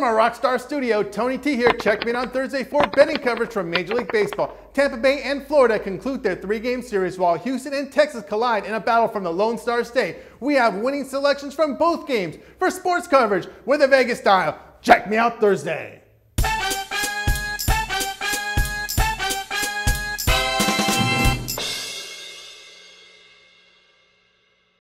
From our Rockstar Studio, Tony T here. Checkmate on Thursday for betting coverage from Major League Baseball. Tampa Bay and Florida conclude their three-game series while Houston and Texas collide in a battle from the Lone Star State. We have winning selections from both games. For sports coverage, with a Vegas style, check me out Thursday.